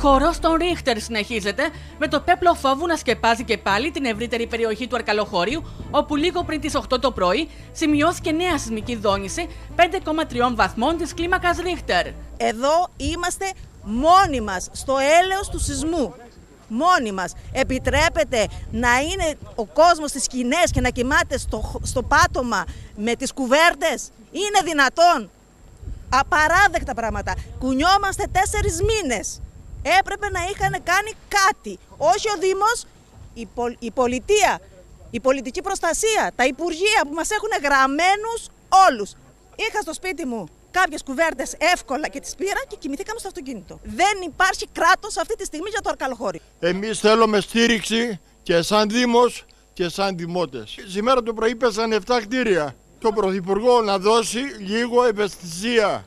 χορός των Ρίχτερ συνεχίζεται, με το πέπλο φόβου να σκεπάζει και πάλι την ευρύτερη περιοχή του Αρκαλοχωρίου, όπου λίγο πριν τις 8 το πρωί σημειώθηκε νέα σεισμική δόνηση 5,3 βαθμών της κλίμακας Ρίχτερ. Εδώ είμαστε μόνοι μας, στο έλεος του σεισμού. Μόνοι μας. Επιτρέπεται να είναι ο κόσμος στις σκηνές και να κοιμάται στο πάτωμα με τις κουβέρτες? Είναι δυνατόν? Απαράδεκτα πράγματα. Κουνιόμαστε 4 μήνες. Έπρεπε να είχαν κάνει κάτι. Όχι ο Δήμος, η πολιτεία, η πολιτική προστασία, τα υπουργεία που μας έχουν γραμμένους όλους. Είχα στο σπίτι μου κάποιες κουβέρτες εύκολα και τις πήρα και κοιμηθήκαμε στο αυτοκίνητο. Δεν υπάρχει κράτος αυτή τη στιγμή για το Αρκαλοχώρι. Εμείς θέλουμε στήριξη και σαν Δήμος και σαν Δημότες. Σήμερα το πρωί πέσανε 7 κτίρια. Το Πρωθυπουργό να δώσει λίγο ευαισθησία.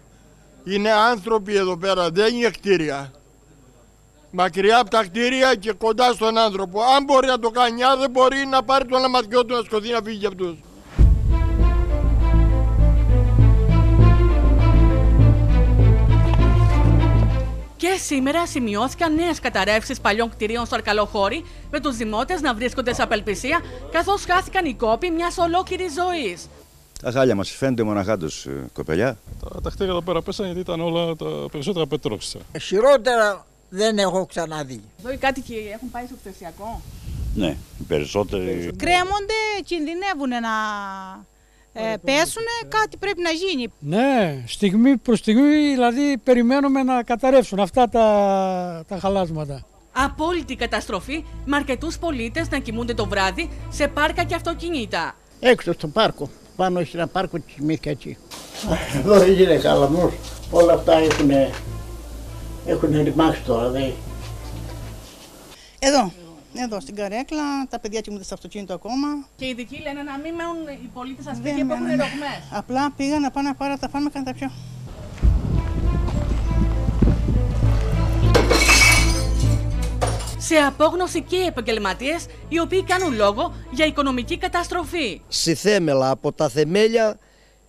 Είναι άνθρωποι εδώ πέρα, δεν είναι κτίρια. Μακριά από τα κτίρια και κοντά στον άνθρωπο. Αν μπορεί να το κάνει, αν δεν μπορεί να πάρει το αναματιό του να σκοτεινεί να φύγει για αυτούς. Και σήμερα σημειώθηκαν νέες καταρρεύσεις παλιών κτηρίων στο Αρκαλοχώρι, με τους δημότες να βρίσκονται σε απελπισία, καθώς χάθηκαν οι κόποι μιας ολόκληρης ζωής. Τα χάλια μας φαίνονται μοναχά τους, κοπελιά. Τα χτίρια εδώ πέρα πέσανε γιατί ήταν όλα τα περισσότερα πετρώξια. Χειρότερα δεν έχω ξαναδεί. Εδώ οι κάτοικοι έχουν πάει στο χθεσιακό. Ναι, οι περισσότεροι. Κρέμονται, κινδυνεύουν να πέσουν, κάτι πρέπει να γίνει. Ναι, στιγμή προς στιγμή δηλαδή περιμένουμε να καταρρεύσουν αυτά τα χαλάσματα. Απόλυτη καταστροφή με αρκετούς πολίτες να κοιμούνται το βράδυ σε πάρκα και αυτοκινήτα. Έξω στο πάρκο. Πάνω σε ένα πάρκο της Μίσκατσι. Εδώ είναι καλαμούς, όλα αυτά έχουν ρημάξει τώρα. Εδώ στην καρέκλα, τα παιδιά κοιμούνται στο αυτοκίνητο ακόμα. Και οι ειδικοί λένε να μην μένουν οι πολίτες στα σπίτια που έχουν ρογμές. Απλά πήγαν να πάνε να πάρουν τα φάρμακα να τα πιω. Σε απόγνωση και οι επαγγελματίες, οι οποίοι κάνουν λόγο για οικονομική καταστροφή. Συθέμελα από τα θεμέλια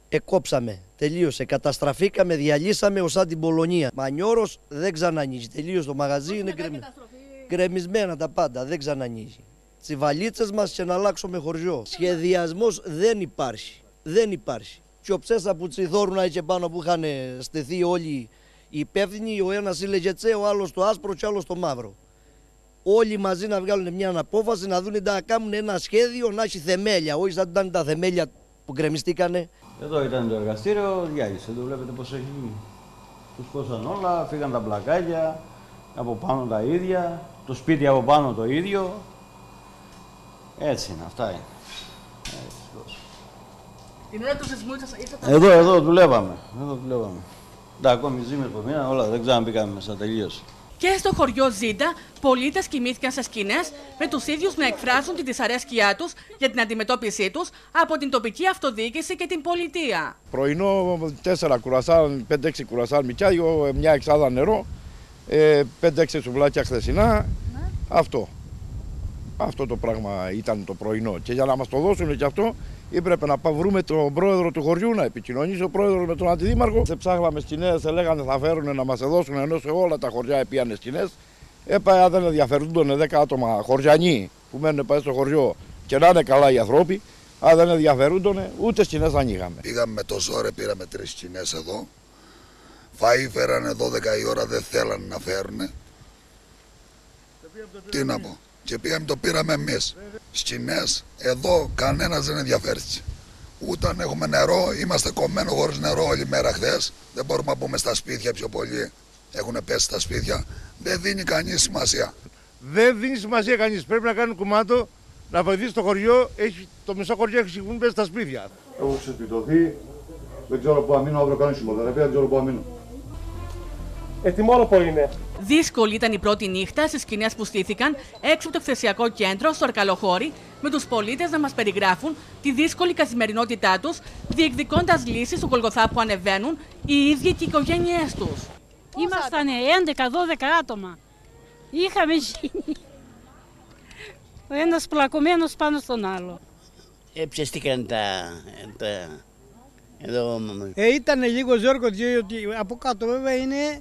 εκόψαμε. Τελείωσε. Καταστραφήκαμε, διαλύσαμε ως σαν την Πολωνία. Μανιώρος δεν ξανανοίγει. Τελείωσε το μαγαζί, είναι γκρεμισμένα τα πάντα. Δεν ξανανοίγει. Τι βαλίτσες μας και να αλλάξουμε χωριό. Σχεδιασμός δεν υπάρχει. Δεν υπάρχει. Και ο ψέστα που τσιδόρουν έτσι πάνω που είχαν στεθεί όλοι οι υπεύθυνοι, ο ένας έλεγε τσέ, ο άλλος το άσπρο και ο άλλος το μαύρο. Όλοι μαζί να βγάλουν μια αναπόφαση, να δουν να κάνουν ένα σχέδιο, να έχει θεμέλια. Όχι σαν ήταν τα θεμέλια που γκρεμιστήκανε. Εδώ ήταν το εργαστήριο, διάγησε. Το βλέπετε πως έχει γίνει. Τους πόσαν όλα, φύγαν τα πλακάκια, από πάνω τα ίδια, το σπίτι από πάνω το ίδιο. Έτσι είναι, αυτά είναι. Έτσι. Την ώρα του σεισμού εδώ δουλεύαμε. Τα ακόμη ζήμες που μείναν, όλα δεν ξαναμπήκαμε μέσα, τελείωσε. Και στο χωριό Ζήντα, πολίτες κοιμήθηκαν σε σκηνές, με τους ίδιους να εκφράζουν την δυσαρέσκειά τους για την αντιμετώπιση τους από την τοπική αυτοδιοίκηση και την πολιτεία. Πρωινό 4 κουρασάν, 5-6 κουρασάν μικιάγιο, μια εξάδα νερό, 5-6 σουβλάκια χθεσινά. Ναι. Αυτό το πράγμα ήταν το πρωινό. Και για να μας το δώσουν και αυτό, έπρεπε να βρούμε τον πρόεδρο του χωριού, να επικοινωνήσει ο πρόεδρος με τον αντιδήμαρχο. Σε ψάχναμε σκηνές, σε λέγανε θα φέρουν να μας δώσουν, ενώ σε όλα τα χωριά επίανε σκηνές. Έπα δεν ενδιαφερούνταν 10 άτομα χωριανοί που μένουν πάει στο χωριό και να είναι καλά οι άνθρωποι, αν δεν ενδιαφερούνταν ούτε σκηνές ανοίγαμε. Πήγαμε με το ζόρι, πήραμε 3 σκηνές εδώ. Φαΐ φέρανε 12 η ώρα, δεν θέλανε να φέρουν. Τι να πω. Και πήγαμε, το πήραμε εμείς. Σκηνές, εδώ κανένας δεν ενδιαφέρθηκε. Ούτε αν έχουμε νερό, είμαστε κομμένοι χωρίς νερό όλη μέρα χθες. Δεν μπορούμε να πούμε στα σπίτια, πιο πολλοί έχουν πέσει στα σπίτια. Δεν δίνει κανείς σημασία. Δεν δίνει σημασία κανείς. Πρέπει να κάνει κομμάτι, να βοηθήσει το χωριό. Το μισό χωριό έχει συγχωρεί πέσει στα σπίτια. Έχω ξεσπιτωθεί. Δεν ξέρω πού αμήνω, αύριο κάνω σημαδεραπεία, δεν ξέρω πού αμήνω. Είναι. Δύσκολη ήταν η πρώτη νύχτα στις σκηνές που στήθηκαν έξω από το εκθεσιακό κέντρο στο Αρκαλοχώρι, με τους πολίτες να μας περιγράφουν τη δύσκολη καθημερινότητά τους, διεκδικώντας λύσεις στον Γολγοθά που ανεβαίνουν οι ίδιοι και οι οικογένειές τους. Ήμασταν 11-12 άτομα. Είχαμε γίνει. Ο ένας πλακωμένος πάνω στον άλλο. Ψεστήκαν τα... Εδώ... Ήταν λίγο ζόρκο διότι από κάτω βέβαια είναι...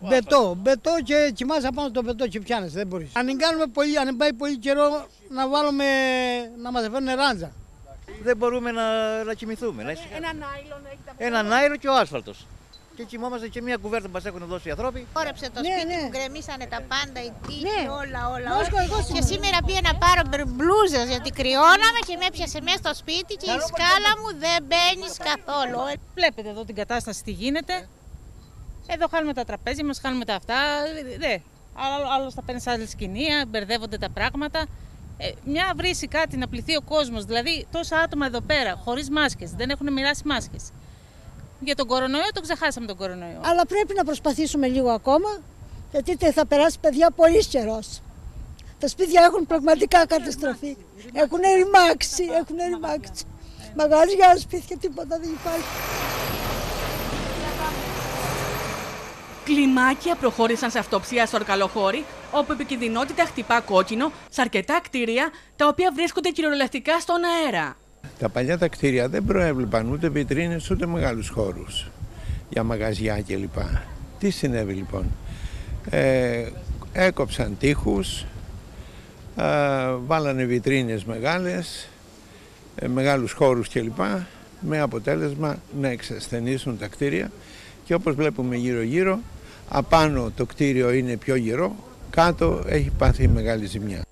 Μπετό, μπετό και κοιμάσαι πάνω στο μπετό και πιάνεσαι, δεν μπορείς. Αν κάνουμε πολύ, αν πάει πολύ καιρό να βάλουμε, να μας φέρουν ράντζα. Δεν μπορούμε να κοιμηθούμε. Ένα νάιλον και ο άσφαλτος. Και κοιμόμαστε και μια κουβέρτα που μας έχουν δώσει οι ανθρώποι. Όρεψε το σπίτι μου, γκρεμίσανε τα πάντα, οι τύχοι, όλα. Και σήμερα πήγα να πάρω μπλούζες γιατί κρυώναμε και με έπιασε μέσα στο σπίτι και η σκάλα μου δεν μπαίνει καθόλου. Βλέπετε εδώ την κατάσταση τι γίνεται. Εδώ χάνουμε τα τραπέζια μας, χάνουμε τα αυτά. Άλλος θα παίρνει σε άλλη σκηνία, μπερδεύονται τα πράγματα. Μια βρύση κάτι να πληθεί ο κόσμος, δηλαδή τόσα άτομα εδώ πέρα χωρίς μάσκες, δεν έχουν μοιράσει μάσκες. Για τον κορονοϊό τον ξεχάσαμε τον κορονοϊό. Αλλά πρέπει να προσπαθήσουμε λίγο ακόμα, γιατί θα περάσει παιδιά πολύ καιρός. Τα σπίτια έχουν πραγματικά καταστραφεί. Έχουν ρημάξει, Μαγαζιά, σπίτια, τίποτα δεν υπάρχει. Κλιμάκια προχώρησαν σε αυτοψία στο Αρκαλοχώρι, όπου η επικινδυνότητα χτυπά κόκκινο σε αρκετά κτίρια, τα οποία βρίσκονται κυριολεκτικά στον αέρα. Τα παλιά τα κτίρια δεν προέβλεπαν ούτε βιτρίνες ούτε μεγάλους χώρους για μαγαζιά κλπ. Τι συνέβη λοιπόν? Έκοψαν τοίχους, βάλανε βιτρίνες μεγάλες, μεγάλους χώρους κλπ. Με αποτέλεσμα να εξασθενήσουν τα κτίρια και όπως βλέπουμε γύρω-γύρω, απάνω το κτίριο είναι πιο γερό, κάτω έχει πάθει μεγάλη ζημιά.